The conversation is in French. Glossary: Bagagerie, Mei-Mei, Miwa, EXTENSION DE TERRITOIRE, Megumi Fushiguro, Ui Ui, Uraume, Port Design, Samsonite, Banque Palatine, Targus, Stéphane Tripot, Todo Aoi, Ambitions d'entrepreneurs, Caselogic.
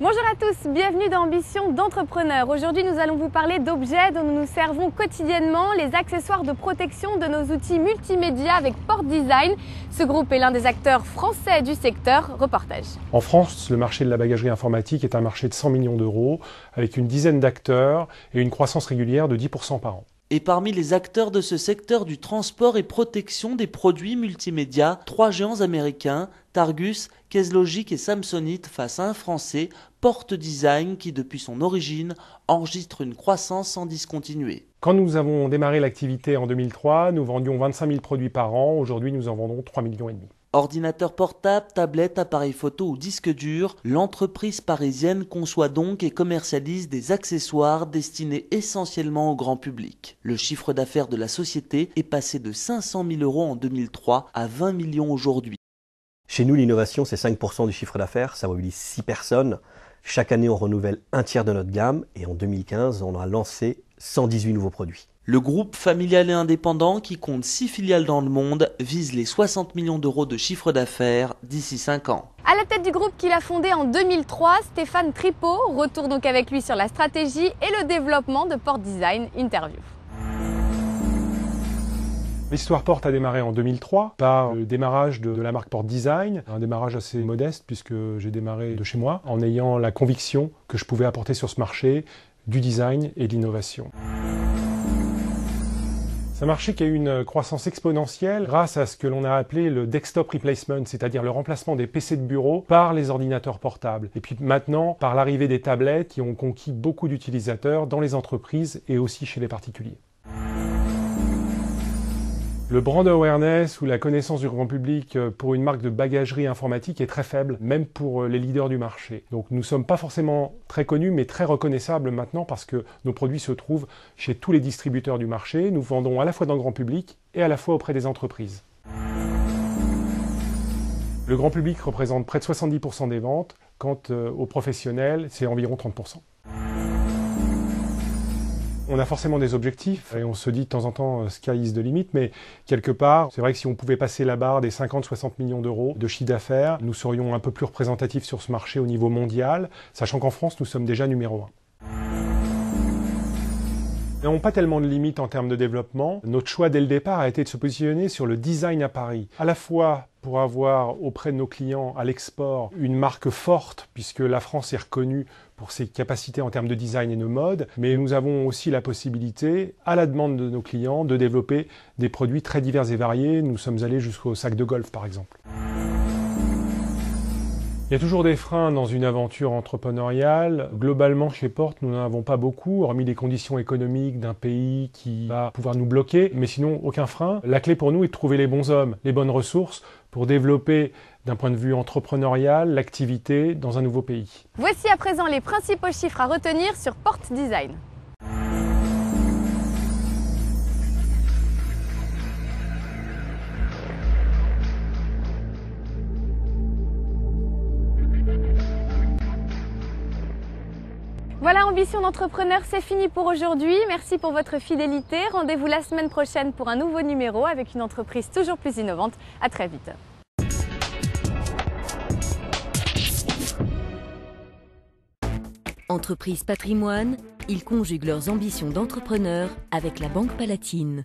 Bonjour à tous, bienvenue dans Ambition d'entrepreneur. Aujourd'hui, nous allons vous parler d'objets dont nous nous servons quotidiennement, les accessoires de protection de nos outils multimédia avec Port Design. Ce groupe est l'un des acteurs français du secteur. Reportage. En France, le marché de la bagagerie informatique est un marché de 100 millions d'euros avec une dizaine d'acteurs et une croissance régulière de 10% par an. Et parmi les acteurs de ce secteur du transport et protection des produits multimédia, trois géants américains, Targus, Caselogic et Samsonite face à un Français, Port Design, qui depuis son origine enregistre une croissance sans discontinuer. Quand nous avons démarré l'activité en 2003, nous vendions 25 000 produits par an. Aujourd'hui, nous en vendons 3,5 millions. Ordinateurs portables, tablettes, appareils photo ou disques durs, l'entreprise parisienne conçoit donc et commercialise des accessoires destinés essentiellement au grand public. Le chiffre d'affaires de la société est passé de 500 000 € en 2003 à 20 millions aujourd'hui. Chez nous, l'innovation, c'est 5% du chiffre d'affaires, ça mobilise 6 personnes. Chaque année, on renouvelle un tiers de notre gamme et en 2015, on a lancé 118 nouveaux produits. Le groupe familial et indépendant, qui compte 6 filiales dans le monde, vise les 60 millions d'euros de chiffre d'affaires d'ici 5 ans. À la tête du groupe qu'il a fondé en 2003, Stéphane Tripot, retourne donc avec lui sur la stratégie et le développement de Port Design. Interview. L'histoire Port a démarré en 2003 par le démarrage de la marque Port Design, un démarrage assez modeste puisque j'ai démarré de chez moi en ayant la conviction que je pouvais apporter sur ce marché du design et de l'innovation. C'est un marché qui a eu une croissance exponentielle grâce à ce que l'on a appelé le desktop replacement, c'est-à-dire le remplacement des PC de bureau par les ordinateurs portables. Et puis maintenant, par l'arrivée des tablettes qui ont conquis beaucoup d'utilisateurs dans les entreprises et aussi chez les particuliers. Le brand awareness ou la connaissance du grand public pour une marque de bagagerie informatique est très faible, même pour les leaders du marché. Donc nous ne sommes pas forcément très connus, mais très reconnaissables maintenant parce que nos produits se trouvent chez tous les distributeurs du marché. Nous vendons à la fois dans le grand public et à la fois auprès des entreprises. Le grand public représente près de 70% des ventes, quant aux professionnels, c'est environ 30%. On a forcément des objectifs et on se dit de temps en temps « sky is the limit », mais quelque part, c'est vrai que si on pouvait passer la barre des 50-60 millions d'euros de chiffre d'affaires, nous serions un peu plus représentatifs sur ce marché au niveau mondial, sachant qu'en France, nous sommes déjà numéro 1. Nous n'avons pas tellement de limites en termes de développement. Notre choix dès le départ a été de se positionner sur le design à Paris, à la fois pour avoir auprès de nos clients à l'export une marque forte, puisque la France est reconnue pour ses capacités en termes de design et de mode, mais nous avons aussi la possibilité, à la demande de nos clients, de développer des produits très divers et variés. Nous sommes allés jusqu'au sac de golf, par exemple. Il y a toujours des freins dans une aventure entrepreneuriale. Globalement, chez Port, nous n'en avons pas beaucoup, hormis les conditions économiques d'un pays qui va pouvoir nous bloquer, mais sinon, aucun frein. La clé pour nous est de trouver les bons hommes, les bonnes ressources pour développer, d'un point de vue entrepreneurial, l'activité dans un nouveau pays. Voici à présent les principaux chiffres à retenir sur Port Design. Voilà, Ambition d'entrepreneur, c'est fini pour aujourd'hui. Merci pour votre fidélité. Rendez-vous la semaine prochaine pour un nouveau numéro avec une entreprise toujours plus innovante. À très vite. Entreprises patrimoine, ils conjuguent leurs ambitions d'entrepreneurs avec la Banque Palatine.